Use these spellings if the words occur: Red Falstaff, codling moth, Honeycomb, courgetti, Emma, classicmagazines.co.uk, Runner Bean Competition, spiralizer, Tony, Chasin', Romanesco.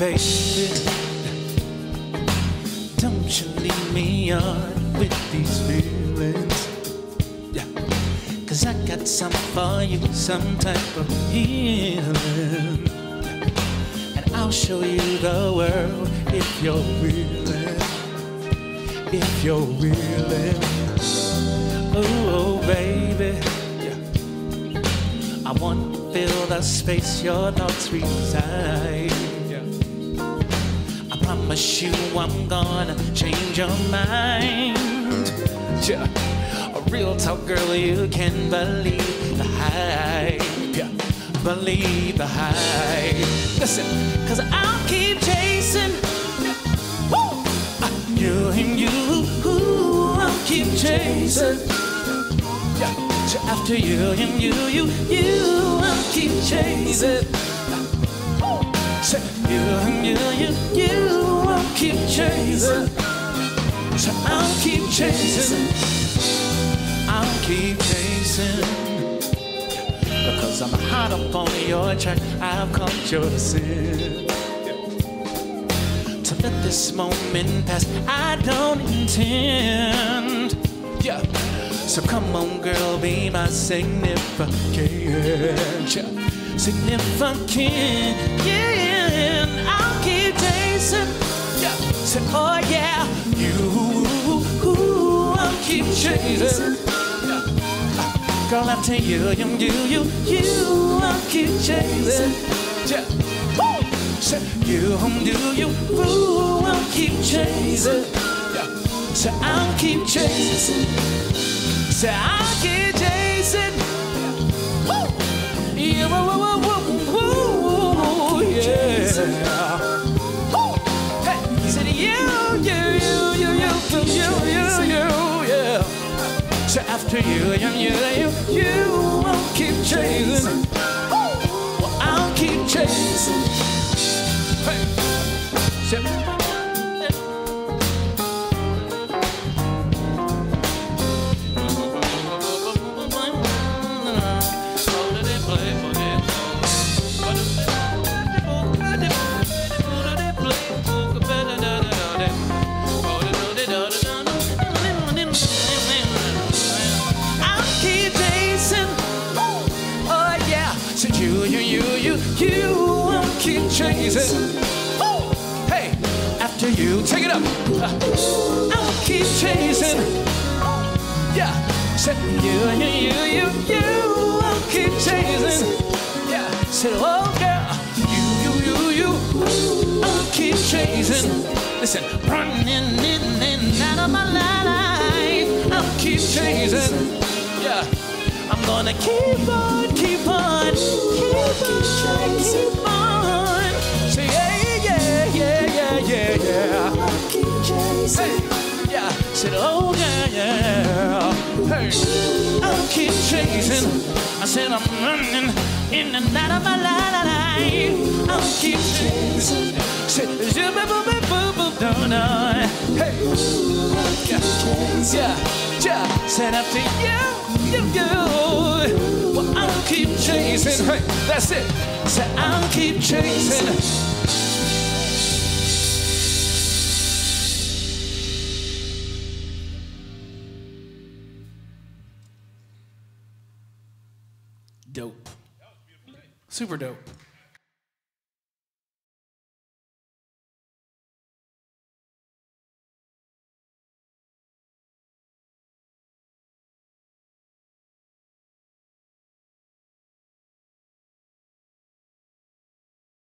Baby, don't you leave me on with these feelings, yeah. 'Cause I got some for you, some type of healing, yeah. And I'll show you the world if you're willing, if you're willing. Oh, oh baby, yeah. I want to fill the space your thoughts reside. I promise you I'm gonna change your mind, yeah. A real talk girl, you can believe the hype, yeah. Believe the hype. Listen, 'cause I'll keep chasing, yeah. Woo! You and you, ooh, I'll keep chasing, yeah. So after you and you, I'll keep chasing, yeah. So you and you I'll keep chasing, so I'll keep chasing, I'll keep chasing, because I'm hot up on your track, I've caught your sin. To let this moment pass, I don't intend, yeah. So come on girl, be my significant, yeah. Significant, yeah. I'll keep chasing. Say, oh yeah, you, ooh, I'll keep chasing. Girl, after you, I'll keep chasing. Yeah. Say, ooh, I'll keep chasing. Say, I'll keep chasing. Say, I'll keep chasing. You, ooh, yeah. So after you I'll keep chasing. Well, I'll keep chasing. Hey. So chasing. Hey, after you, take it up. I'll keep chasing. Yeah, said you, I'll keep chasing. Yeah, said oh girl, you, I'll keep chasing. Listen, running in out of my life, I'll keep chasing. Yeah, I'm gonna keep on. Yeah. I'll keep chasing. Hey, yeah. Said, oh yeah. Hey, I'll keep chasing. I said I'm running in and out of my life. I'll keep chasing. Said, you boo. Hey, yeah, yeah. Said after you. Well, I'll keep chasing. Hey, that's it. Said I'll keep chasing. Dope. Super dope.